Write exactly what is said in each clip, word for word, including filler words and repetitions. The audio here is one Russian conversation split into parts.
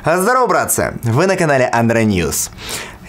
Здорово, братцы! Вы на канале Andro News.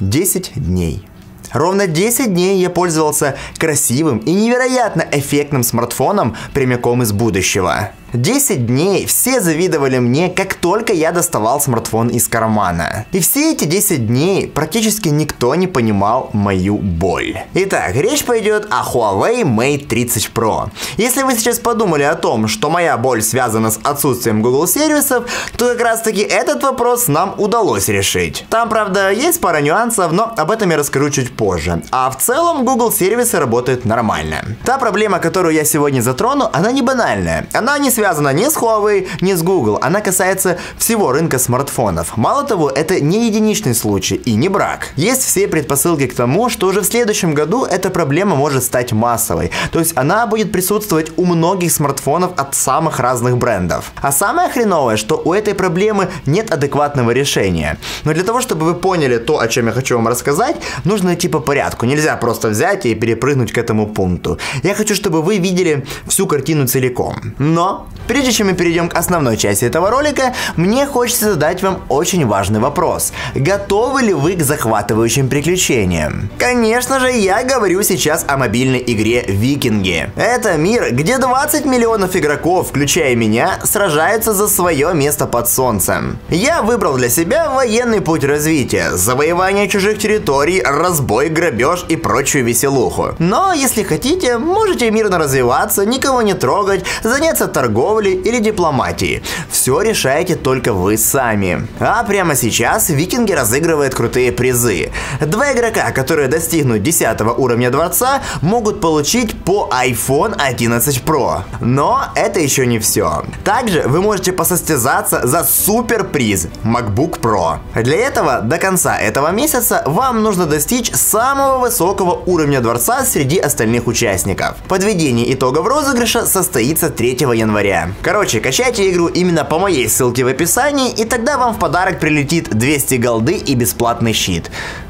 десять дней. Ровно десять дней я пользовался красивым и невероятно эффектным смартфоном прямиком из будущего. десять дней все завидовали мне, как только я доставал смартфон из кармана. И все эти десять дней практически никто не понимал мою боль. Итак, речь пойдет о Huawei Mate тридцать Pro. Если вы сейчас подумали о том, что моя боль связана с отсутствием Google сервисов, то как раз таки этот вопрос нам удалось решить. Там, правда, есть пара нюансов, но об этом я расскажу чуть позже. А в целом Google сервисы работают нормально. Та проблема, которую я сегодня затрону, она не банальная. Она не связана связана ни с Huawei, ни с Google, она касается всего рынка смартфонов. Мало того, это не единичный случай и не брак. Есть все предпосылки к тому, что уже в следующем году эта проблема может стать массовой, то есть она будет присутствовать у многих смартфонов от самых разных брендов. А самое хреновое, что у этой проблемы нет адекватного решения. Но для того, чтобы вы поняли то, о чем я хочу вам рассказать, нужно идти по порядку, нельзя просто взять и перепрыгнуть к этому пункту. Я хочу, чтобы вы видели всю картину целиком. Но прежде чем мы перейдем к основной части этого ролика, мне хочется задать вам очень важный вопрос. Готовы ли вы к захватывающим приключениям? Конечно же, я говорю сейчас о мобильной игре «Викинги». Это мир, где двадцать миллионов игроков, включая меня, сражаются за свое место под солнцем. Я выбрал для себя военный путь развития, завоевание чужих территорий, разбой, грабеж и прочую веселуху. Но, если хотите, можете мирно развиваться, никого не трогать, заняться торговлей или дипломатии. Все решаете только вы сами. А прямо сейчас «Викинги» разыгрывает крутые призы. Два игрока, которые достигнут десятого уровня дворца, могут получить по iPhone одиннадцать Pro. Но это еще не все. Также вы можете посостязаться за суперприз MacBook Pro. Для этого до конца этого месяца вам нужно достичь самого высокого уровня дворца среди остальных участников. Подведение итогов розыгрыша состоится третьего января. Короче, качайте игру именно по моей ссылке в описании, и тогда вам в подарок прилетит двести голды и бесплатный щит.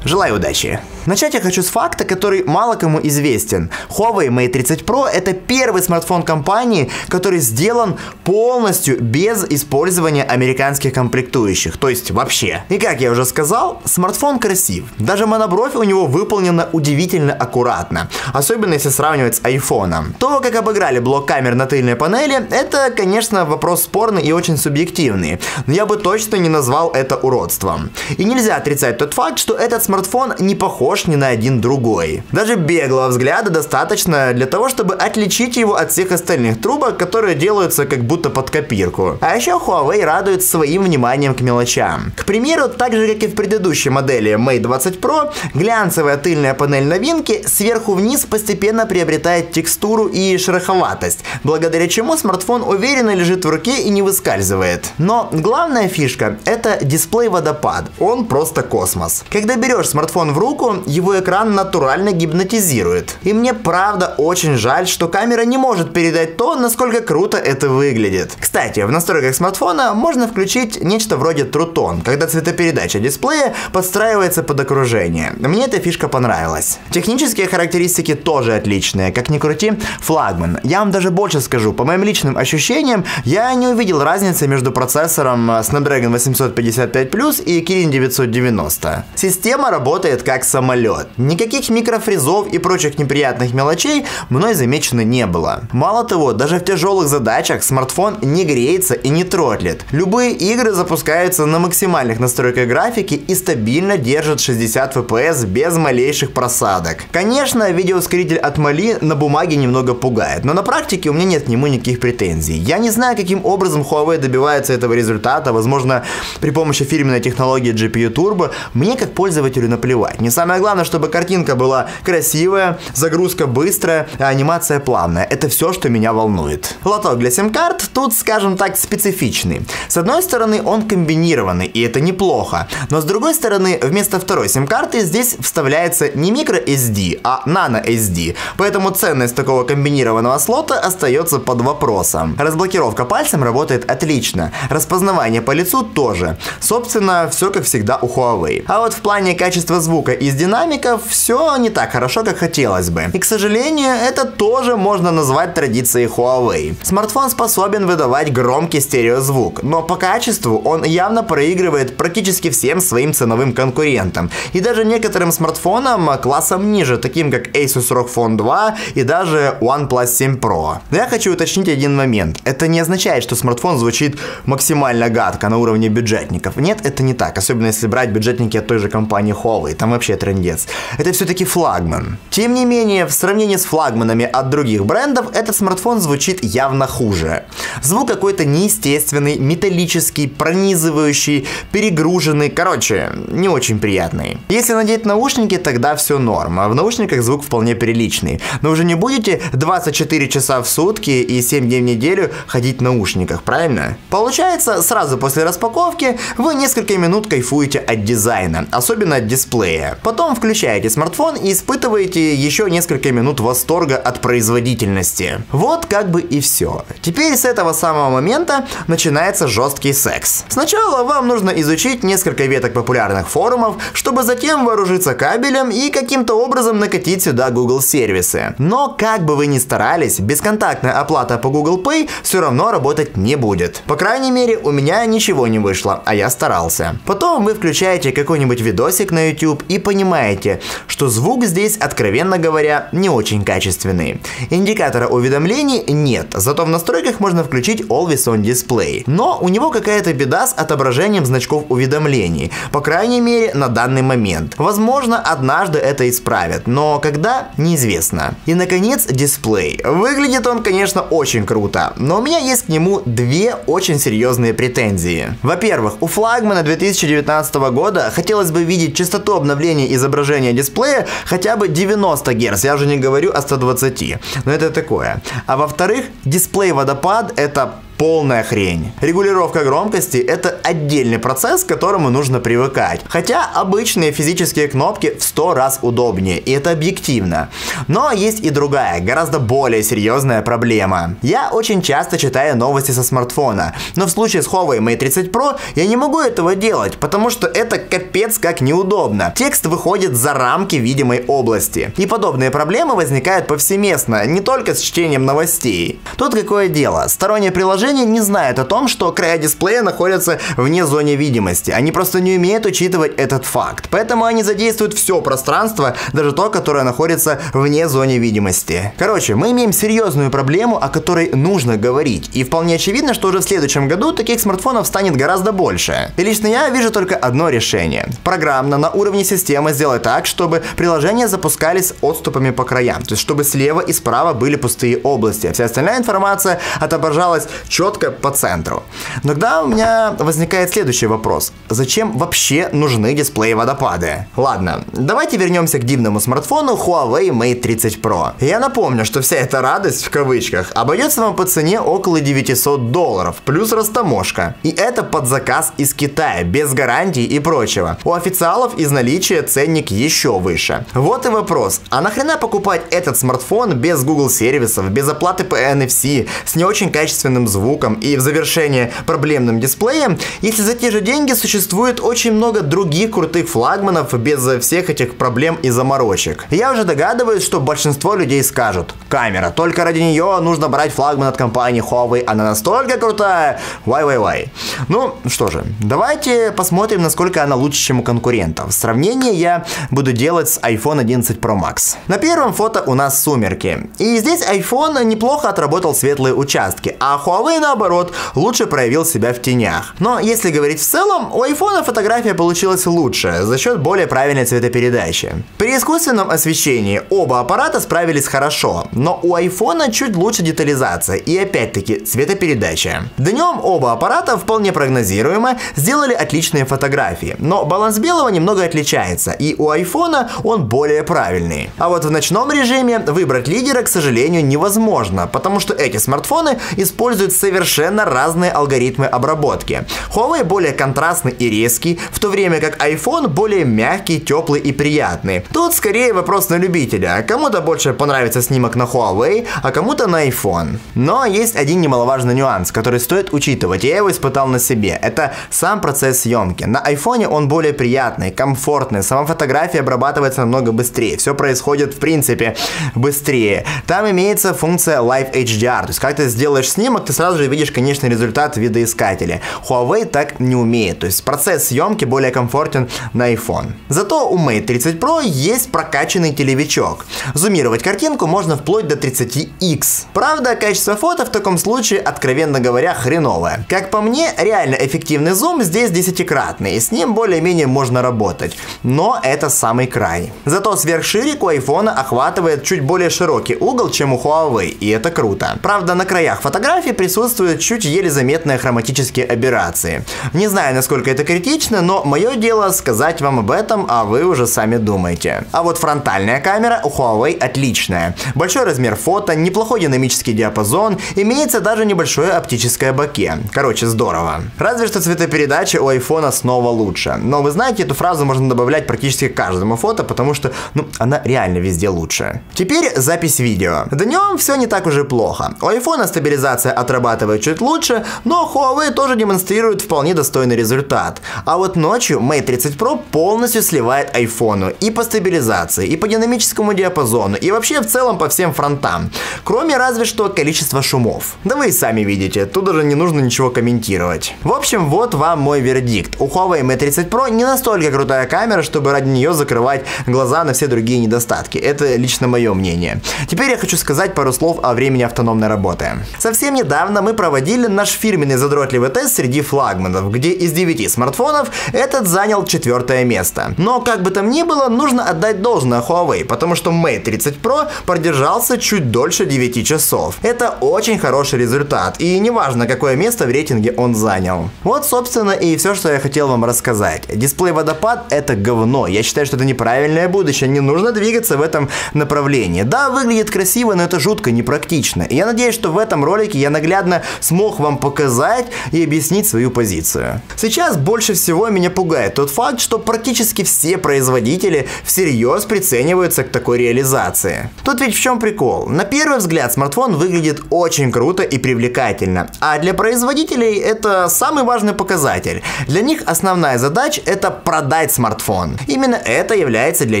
Желаю удачи! Начать я хочу с факта, который мало кому известен. Huawei Mate тридцать Pro — это первый смартфон компании, который сделан полностью без использования американских комплектующих, то есть вообще. И как я уже сказал, смартфон красив. Даже монобровь у него выполнена удивительно аккуратно, особенно если сравнивать с айфоном. То, как обыграли блок камер на тыльной панели, это, конечно, вопрос спорный и очень субъективный, но я бы точно не назвал это уродством. И нельзя отрицать тот факт, что этот смартфон не похож ни на один другой. Даже беглого взгляда достаточно для того, чтобы отличить его от всех остальных трубок, которые делаются как будто под копирку. А еще Huawei радует своим вниманием к мелочам. К примеру, так же как и в предыдущей модели Mate двадцать Pro, глянцевая тыльная панель новинки сверху вниз постепенно приобретает текстуру и шероховатость, благодаря чему смартфон уверенно лежит в руке и не выскальзывает. Но главная фишка — это дисплей-водопад. Он просто космос. Когда берешь смартфон в руку, его экран натурально гипнотизирует. И мне правда очень жаль, что камера не может передать то, насколько круто это выглядит. Кстати, в настройках смартфона можно включить нечто вроде True Tone, когда цветопередача дисплея подстраивается под окружение. Мне эта фишка понравилась. Технические характеристики тоже отличные, как ни крути, флагман. Я вам даже больше скажу, по моим личным ощущениям, я не увидел разницы между процессором Snapdragon восемьсот пятьдесят пять плюс и Kirin девятьсот девяносто. Система работает как сама. Никаких микрофризов и прочих неприятных мелочей мной замечено не было. Мало того, даже в тяжелых задачах смартфон не греется и не тротлит. Любые игры запускаются на максимальных настройках графики и стабильно держат шестьдесят эф пи эс без малейших просадок. Конечно, видеоускоритель от Mali на бумаге немного пугает, но на практике у меня нет к нему никаких претензий. Я не знаю, каким образом Huawei добивается этого результата, возможно, при помощи фирменной технологии джи пи ю Turbo, мне как пользователю наплевать. Не самое главное, чтобы картинка была красивая, загрузка быстрая, а анимация плавная. Это все, что меня волнует. Лоток для сим-карт тут, скажем так, специфичный. С одной стороны, он комбинированный, и это неплохо. Но с другой стороны, вместо второй сим-карты здесь вставляется не microSD, а nanoSD. Поэтому ценность такого комбинированного слота остается под вопросом. Разблокировка пальцем работает отлично. Распознавание по лицу тоже. Собственно, все как всегда у Huawei. А вот в плане качества звука и динамики динамиков все не так хорошо, как хотелось бы. И, к сожалению, это тоже можно назвать традицией Huawei. Смартфон способен выдавать громкий стереозвук, но по качеству он явно проигрывает практически всем своим ценовым конкурентам. И даже некоторым смартфонам классом ниже, таким как Asus рог Phone два и даже OnePlus семь Pro. Но я хочу уточнить один момент. Это не означает, что смартфон звучит максимально гадко на уровне бюджетников. Нет, это не так. Особенно если брать бюджетники от той же компании Huawei. Там вообще трындец. Это все-таки флагман. Тем не менее, в сравнении с флагманами от других брендов, этот смартфон звучит явно хуже. Звук какой-то неестественный, металлический, пронизывающий, перегруженный. Короче, не очень приятный. Если надеть наушники, тогда все норм. А в наушниках звук вполне приличный. Но уже не будете двадцать четыре часа в сутки и семь дней в неделю ходить в наушниках, правильно? Получается, сразу после распаковки вы несколько минут кайфуете от дизайна, особенно от дисплея. Потом включаете смартфон и испытываете еще несколько минут восторга от производительности. Вот как бы и все. Теперь с этого самого момента начинается жесткий секс. Сначала вам нужно изучить несколько веток популярных форумов, чтобы затем вооружиться кабелем и каким-то образом накатить сюда Google сервисы. Но как бы вы ни старались, бесконтактная оплата по Google Pay все равно работать не будет. По крайней мере, у меня ничего не вышло, а я старался. Потом вы включаете какой-нибудь видосик на YouTube и понимаете, что звук здесь, откровенно говоря, не очень качественный. Индикатора уведомлений нет, зато в настройках можно включить Always On Display. Но у него какая-то беда с отображением значков уведомлений, по крайней мере, на данный момент. Возможно, однажды это исправят, но когда, неизвестно. И, наконец, дисплей. Выглядит он, конечно, очень круто, но у меня есть к нему две очень серьезные претензии. Во-первых, у флагмана две тысячи девятнадцатого года хотелось бы видеть частоту обновления изображения дисплея хотя бы девяносто герц, я уже не говорю о ста двадцати, но это такое. А во-вторых, дисплей водопад — это полная хрень. Регулировка громкости — это отдельный процесс, к которому нужно привыкать. Хотя обычные физические кнопки в сто раз удобнее, и это объективно. Но есть и другая, гораздо более серьезная проблема. Я очень часто читаю новости со смартфона, но в случае с Huawei Mate тридцать Pro я не могу этого делать, потому что это капец как неудобно. Текст выходит за рамки видимой области. И подобные проблемы возникают повсеместно, не только с чтением новостей. Тут какое дело? Сторонние приложения не знают о том, что края дисплея находятся вне зоны видимости. Они просто не умеют учитывать этот факт. Поэтому они задействуют все пространство, даже то, которое находится вне зоны видимости. Короче, мы имеем серьезную проблему, о которой нужно говорить. И вполне очевидно, что уже в следующем году таких смартфонов станет гораздо больше. И лично я вижу только одно решение. Программно на уровне системы сделать так, чтобы приложения запускались отступами по краям. То есть, чтобы слева и справа были пустые области. Вся остальная информация отображалась четко по центру. Тогда у меня возникает следующий вопрос. Зачем вообще нужны дисплеи водопады? Ладно, давайте вернемся к дивному смартфону Huawei Mate тридцать Pro. Я напомню, что вся эта радость, в кавычках, обойдется вам по цене около девятисот долларов, плюс растаможка. И это под заказ из Китая, без гарантий и прочего. У официалов из наличия ценник еще выше. Вот и вопрос. А нахрена покупать этот смартфон без Google сервисов, без оплаты по эн эф си, с не очень качественным звуком? звуком и в завершение проблемным дисплеем, если за те же деньги существует очень много других крутых флагманов без всех этих проблем и заморочек. Я уже догадываюсь, что большинство людей скажут: камера, только ради нее нужно брать флагман от компании Huawei, она настолько крутая, вай-вай-вай. Ну что же, давайте посмотрим, насколько она лучше, чем у конкурентов. Сравнение я буду делать с iPhone одиннадцать Pro Max. На первом фото у нас сумерки, и здесь iPhone неплохо отработал светлые участки, а Huawei и наоборот, лучше проявил себя в тенях. Но если говорить в целом, у iPhone фотография получилась лучше за счет более правильной цветопередачи. При искусственном освещении оба аппарата справились хорошо, но у iPhone чуть лучше детализация и опять-таки цветопередача. Днем оба аппарата вполне прогнозируемо сделали отличные фотографии, но баланс белого немного отличается, и у iPhone он более правильный. А вот в ночном режиме выбрать лидера, к сожалению, невозможно, потому что эти смартфоны используют совершенно разные алгоритмы обработки. Huawei более контрастный и резкий, в то время как iPhone более мягкий, теплый и приятный. Тут скорее вопрос на любителя, кому-то больше понравится снимок на Huawei, а кому-то на iPhone. Но есть один немаловажный нюанс, который стоит учитывать, я его испытал на себе, это сам процесс съемки. На iPhone он более приятный, комфортный, сама фотография обрабатывается намного быстрее, все происходит в принципе быстрее. Там имеется функция Live эйч ди ар, то есть как ты сделаешь снимок, ты сразу же видишь конечный результат видоискателя. Huawei так не умеет, то есть процесс съемки более комфортен на iPhone. Зато у Mate тридцать Pro есть прокачанный телевичок. Зумировать картинку можно вплоть до тридцати икс. Правда, качество фото в таком случае, откровенно говоря, хреновое. Как по мне, реально эффективный зум здесь десятикратный, и с ним более-менее можно работать. Но это самый край. Зато сверхширик у iPhone охватывает чуть более широкий угол, чем у Huawei, и это круто. Правда, на краях фотографии присутствуют чуть еле заметные хроматические аберрации. Не знаю, насколько это критично, но мое дело сказать вам об этом, а вы уже сами думаете. А вот фронтальная камера у Huawei отличная. Большой размер фото, неплохой динамический диапазон, имеется даже небольшое оптическое боке. Короче, здорово. Разве что цветопередача у iPhone снова лучше. Но вы знаете, эту фразу можно добавлять практически к каждому фото, потому что, ну, она реально везде лучше. Теперь запись видео. Днем все не так уже плохо. У iPhone стабилизация отрабатывает чуть лучше, но Huawei тоже демонстрирует вполне достойный результат. А вот ночью Mate тридцать Pro полностью сливает iPhone и по стабилизации, и по динамическому диапазону, и вообще в целом по всем фронтам. Кроме разве что количества шумов. Да вы и сами видите, тут даже не нужно ничего комментировать. В общем, вот вам мой вердикт. У Huawei Mate тридцать Pro не настолько крутая камера, чтобы ради нее закрывать глаза на все другие недостатки. Это лично мое мнение. Теперь я хочу сказать пару слов о времени автономной работы. Совсем недавно мы проводили наш фирменный задротливый тест среди флагманов, где из девяти смартфонов этот занял четвертое место. Но как бы там ни было, нужно отдать должное Huawei, потому что Mate тридцать Pro продержался чуть дольше девяти часов. Это очень хороший результат, и неважно, какое место в рейтинге он занял. Вот, собственно, и все, что я хотел вам рассказать. Дисплей водопад — это говно. Я считаю, что это неправильное будущее, не нужно двигаться в этом направлении. Да, выглядит красиво, но это жутко непрактично. И я надеюсь, что в этом ролике я наглядно смог вам показать и объяснить свою позицию. Сейчас больше всего меня пугает тот факт, что практически все производители всерьез прицениваются к такой реализации. Тут ведь в чем прикол? На первый взгляд смартфон выглядит очень круто и привлекательно, а для производителей это самый важный показатель. Для них основная задача — это продать смартфон. Именно это является для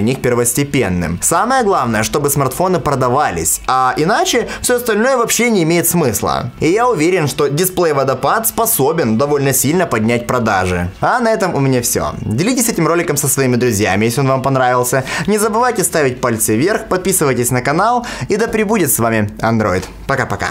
них первостепенным. Самое главное, чтобы смартфоны продавались, а иначе все остальное вообще не имеет смысла. И я уверен, что дисплей водопад способен довольно сильно поднять продажи. А на этом у меня все. Делитесь этим роликом со своими друзьями, если он вам понравился. Не забывайте ставить пальцы вверх, подписывайтесь на канал, и да пребудет с вами Android. Пока-пока.